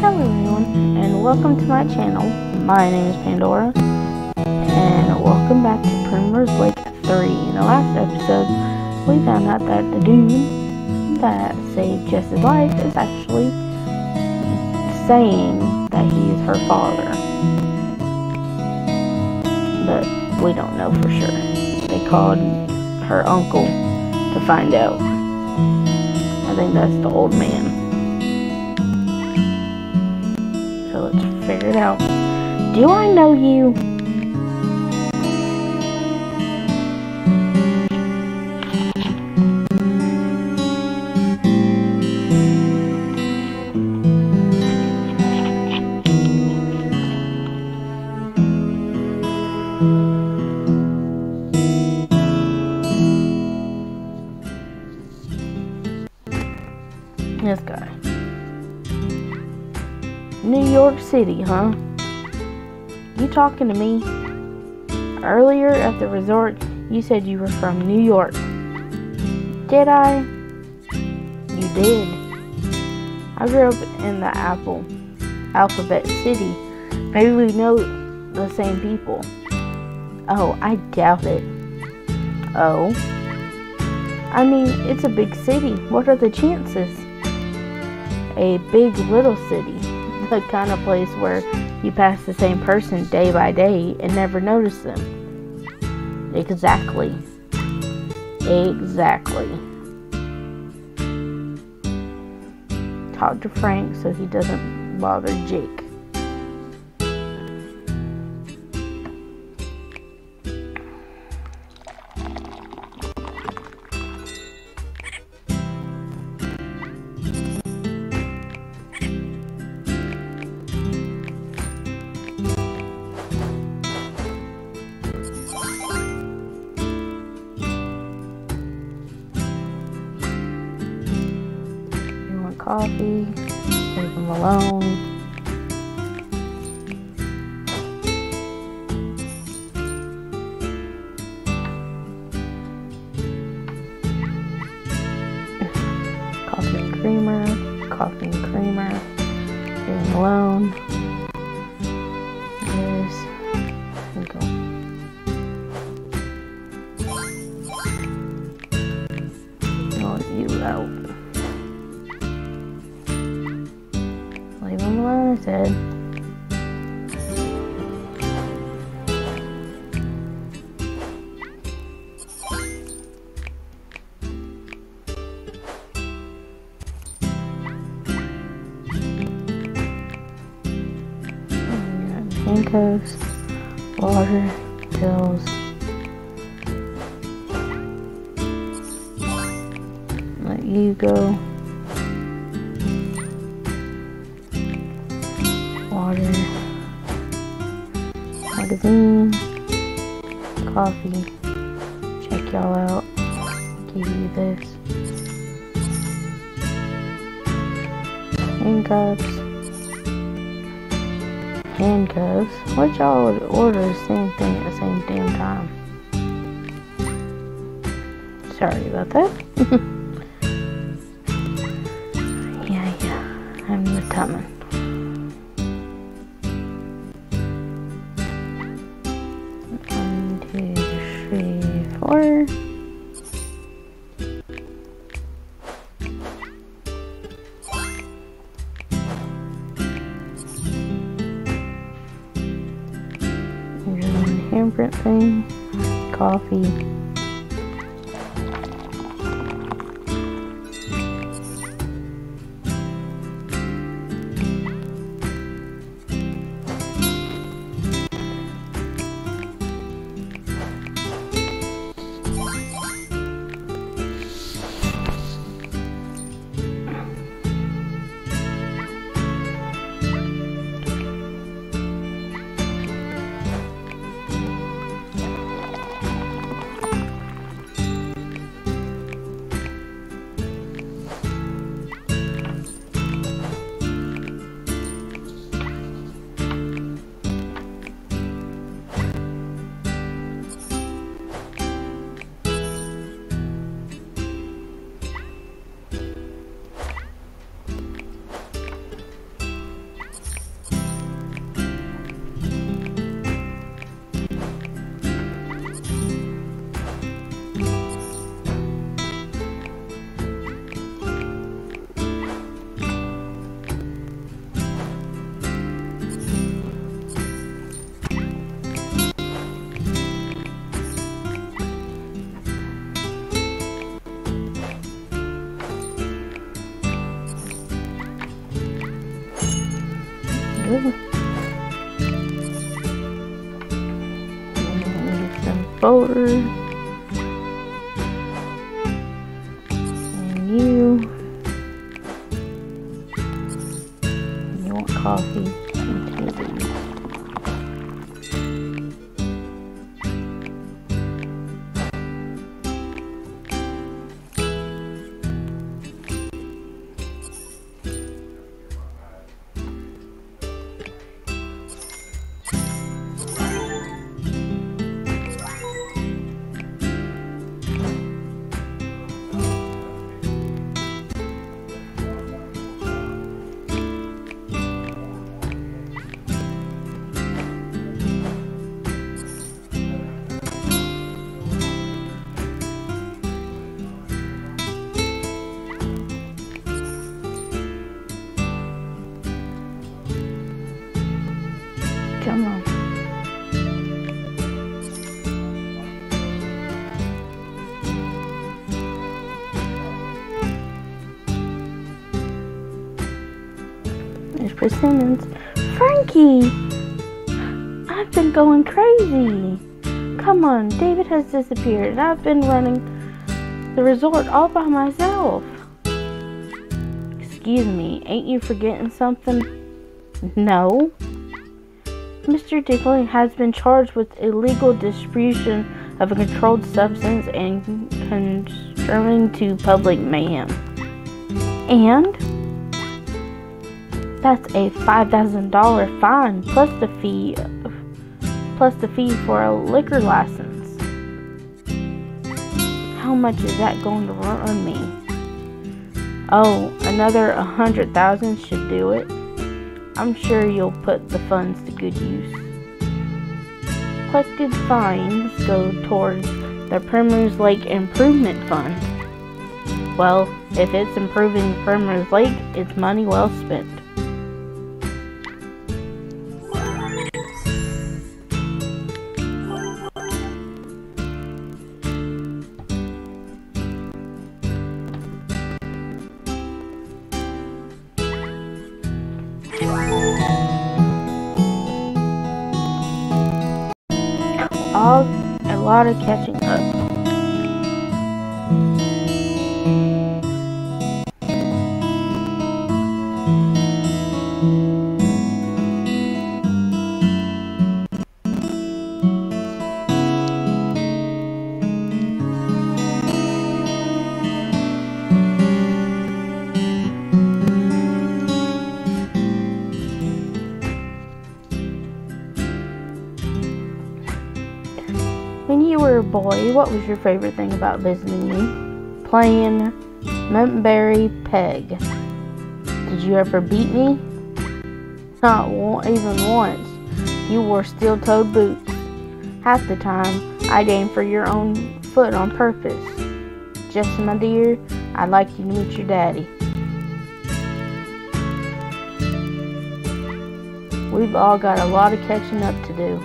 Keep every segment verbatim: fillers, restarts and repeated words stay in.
Hello everyone, and welcome to my channel. My name is Pandora, and welcome back to Primrose Lake three. In the last episode, we found out that the dude that saved Jess's life is actually saying that he is her father. But we don't know for sure. They called her uncle to find out. I think that's the old man. Let's figure it out. Do I know you? This guy. New York City, huh? You talking to me? Earlier at the resort, you said you were from New York. Did I? You did. I grew up in the Apple, Alphabet City. Maybe we know the same people. Oh, I doubt it. Oh? I mean, it's a big city. What are the chances? A big little city. The kind of place where you pass the same person day by day and never notice them. Exactly. Exactly. Talk to Frank so he doesn't bother Jake. Coffee, leave them alone. Coffee and creamer, coffee and creamer, leave them alone. There's, there we go. Don't you out. Said. Handcuffs, water, pills. Let you go. Magazine, coffee, check y'all out, give you this, handcuffs, handcuffs, what y'all would order the same thing at the same damn time, sorry about that, yeah, yeah, I'm the tummin'. Handprint thing, coffee, And come forward. And you. And you want coffee. Come on. There's persimmons. Frankie! I've been going crazy. Come on, David has disappeared. I've been running the resort all by myself. Excuse me, ain't you forgetting something? No. Mister Dickling has been charged with illegal distribution of a controlled substance and contributing to public mayhem. And? That's a five thousand dollar fine plus the fee of, plus the fee for a liquor license. How much is that going to run me? Oh, another one hundred thousand should do it. I'm sure you'll put the funds to good use. Collected fines go towards the Primrose Lake Improvement Fund. Well, if it's improving Primrose Lake, it's money well spent. All a lot of catching up. Boy, what was your favorite thing about visiting me? Playing Mountberry Peg. Did you ever beat me? Not even once. You wore steel-toed boots. Half the time, I aimed for your own foot on purpose. Jessica, my dear, I'd like you to meet your daddy. We've all got a lot of catching up to do.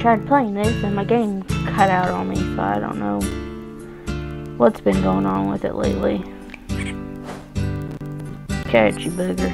Tried playing this and my game cut out on me, so I don't know what's been going on with it lately. Catch you, booger.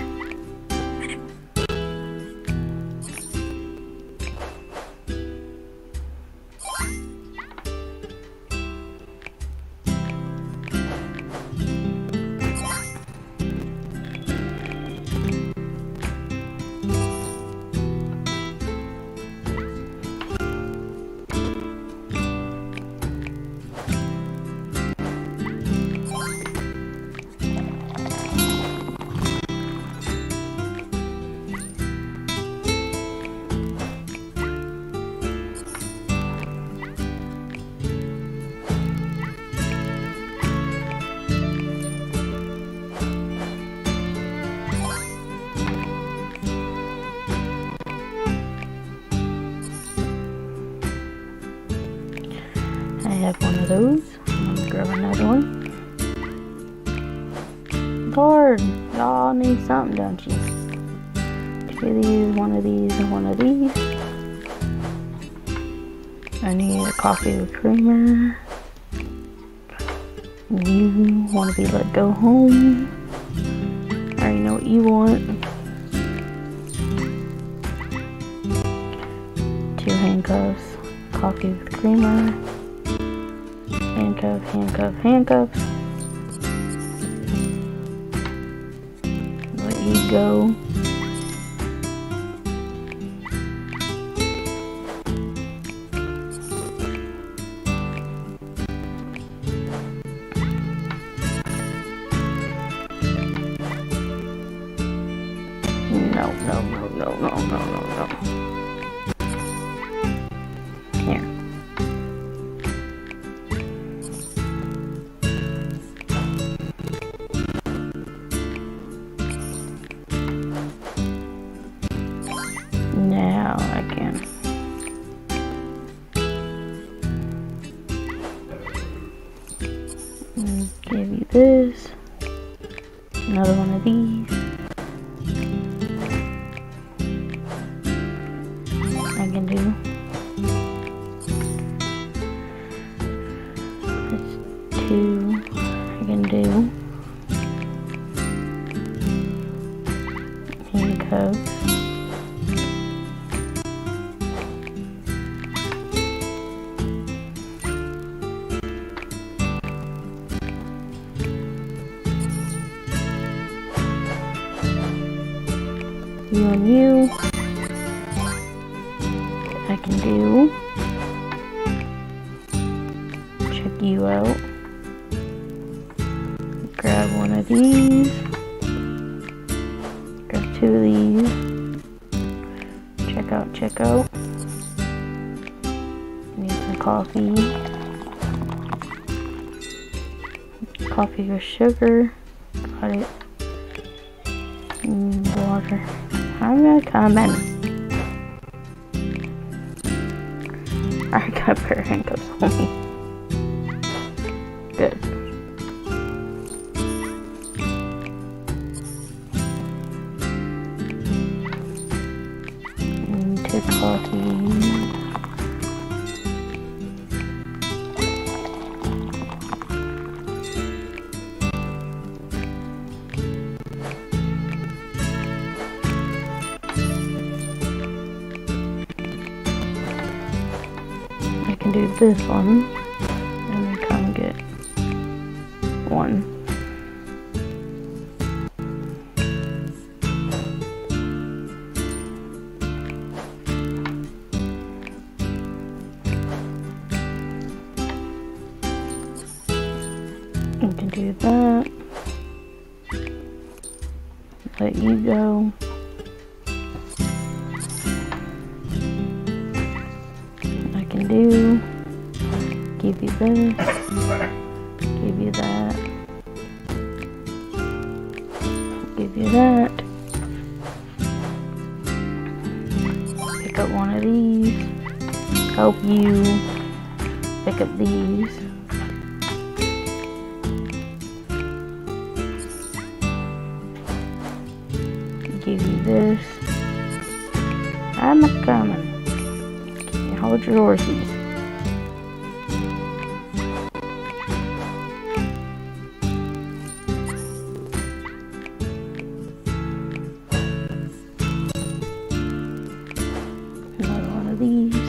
I have one of those. I'm gonna grab another one. Lord, y'all need something, don't you? Two of these, one of these, and one of these. I need a coffee with creamer. You want to be let go home. I already know what you want. Two handcuffs, coffee with creamer, handcuff, handcuff, handcuffs. Let you go. No, no, no, no, no, no, no, no. Here. Now I can. Give you this. Another one of these. You on you. I can do. Check you out. Grab one of these. Grab two of these. Check out, check out. Need some coffee. Coffee with sugar. Got it. And water. I'm gonna come in. I got a pair of handcuffs on me. Good. And two coffees. Do this one and then come get one. You can do that. Let you go. Do give you this, give you that, give you that, pick up one of these, help you pick up these, give you this. I'm a coming. Hold your horses. Another one of these.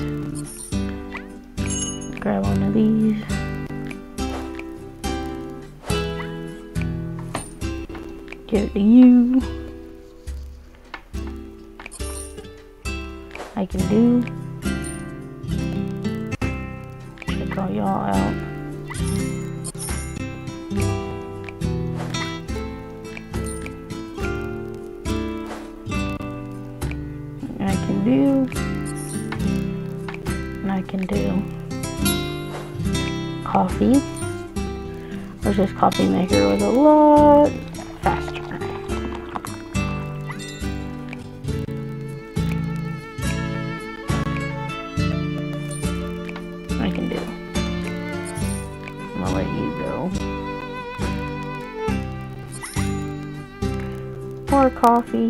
Grab one of these. Give it to you. I can do. Check y'all out. I can do. And I can do. Coffee. Or just coffee maker was a lot faster. I can do. I'll let you go. More coffee.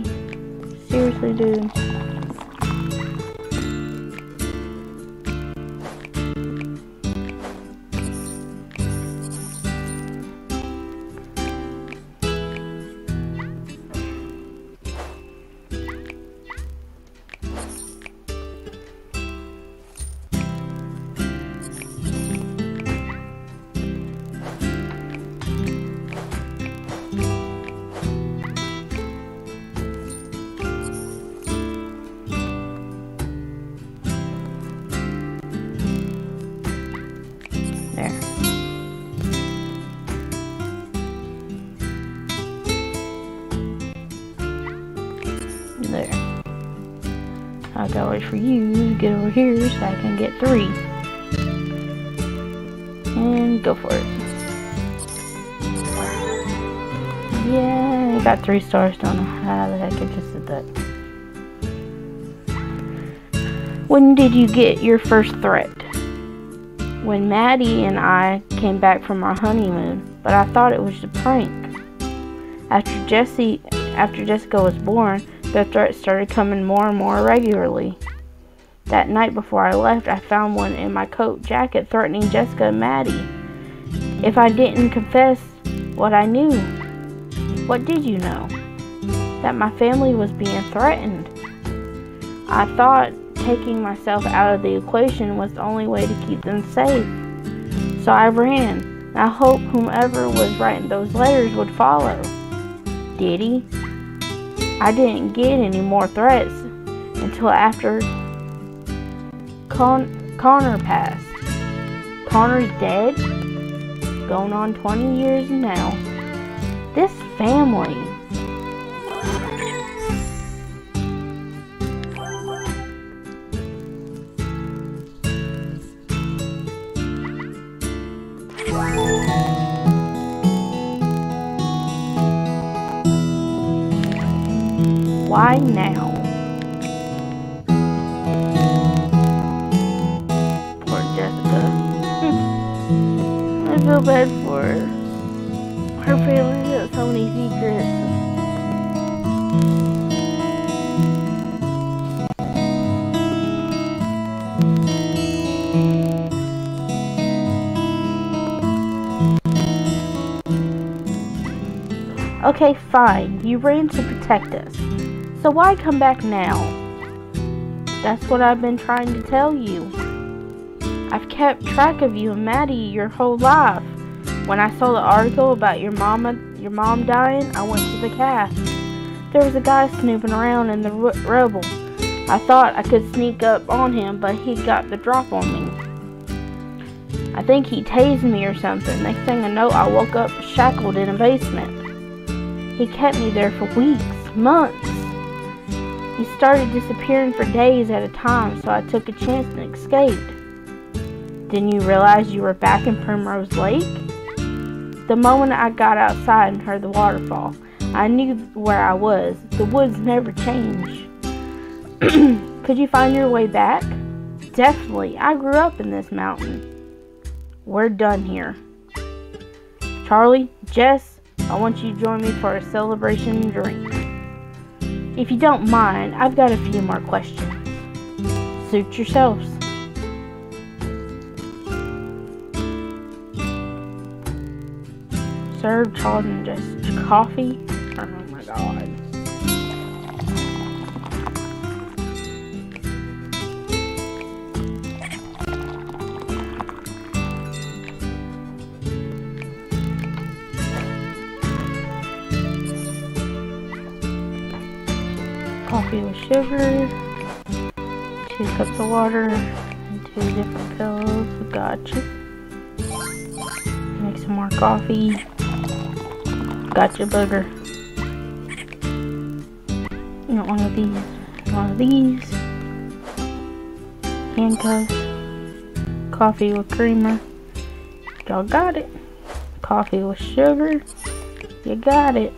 Seriously, dude. I can wait for you to get over here so I can get three. And go for it. Yeah, I got three stars. Don't know how the heck I just did that. When did you get your first threat? When Maddie and I came back from our honeymoon, but I thought it was a prank. After Jessie, after Jessica was born, the threats started coming more and more regularly. That night before I left, I found one in my coat jacket threatening Jessica and Maddie. If I didn't confess what I knew, what did you know? That my family was being threatened. I thought taking myself out of the equation was the only way to keep them safe. So I ran. I hoped whomever was writing those letters would follow. Did he? I didn't get any more threats until after Con Connor passed. Connor's dead? Going on twenty years now. This family. Why now? Poor Jessica. I feel bad for her. Her family has so many secrets. Okay, fine. You ran to protect us. So why come back now? That's what I've been trying to tell you. I've kept track of you and Maddie your whole life. When I saw the article about your mama, your mom dying, I went to the cast. There was a guy snooping around in the rubble. I thought I could sneak up on him, but he got the drop on me. I think he tased me or something. Next thing I know, I woke up shackled in a basement. He kept me there for weeks, months. He started disappearing for days at a time, so I took a chance and escaped. Didn't you realize you were back in Primrose Lake? The moment I got outside and heard the waterfall, I knew where I was. The woods never change. Could you find your way back? Definitely. I grew up in this mountain. We're done here. Charlie, Jess, I want you to join me for a celebration and drink. If you don't mind, I've got a few more questions. Suit yourselves. Serve Charlie just coffee. Oh my god. Coffee with sugar, two cups of water, and two different pills. Gotcha. Make some more coffee. Gotcha, booger. You want one of these, one of these. Handcuffs. Coffee with creamer. Y'all got it. Coffee with sugar. You got it.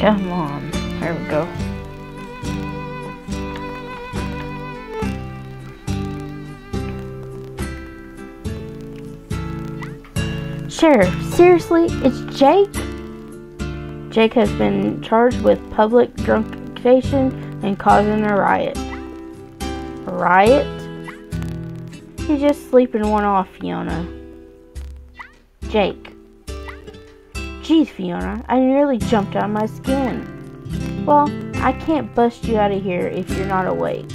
Come on. There we go. Sheriff, seriously? It's Jake? Jake has been charged with public drunkation and causing a riot. A riot? You're just sleeping one off, Fiona. Jake. Geez, Fiona, I nearly jumped out of my skin. Well, I can't bust you out of here if you're not awake.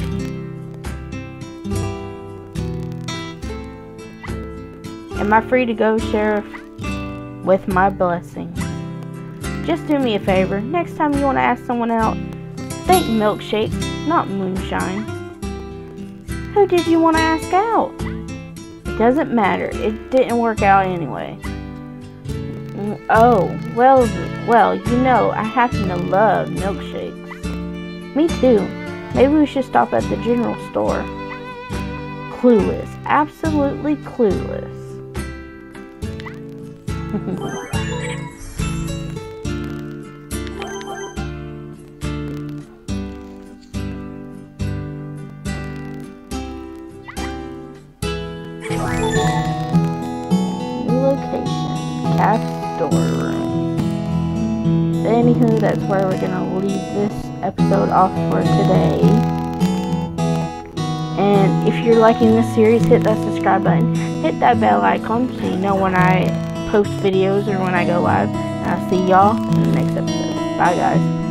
Am I free to go, Sheriff? With my blessing. Just do me a favor. Next time you want to ask someone out, think milkshake, not moonshine. Who did you want to ask out? It doesn't matter. It didn't work out anyway. Oh, well, well, you know, I happen to love milkshakes. Me too. Maybe we should stop at the general store. Clueless. Absolutely clueless. New location, cast store room. Anywho, that's where we're gonna leave this episode off for today. And if you're liking this series, hit that subscribe button, hit that bell icon so you know when I post videos or when I go live. And I'll see y'all in the next episode. Bye guys.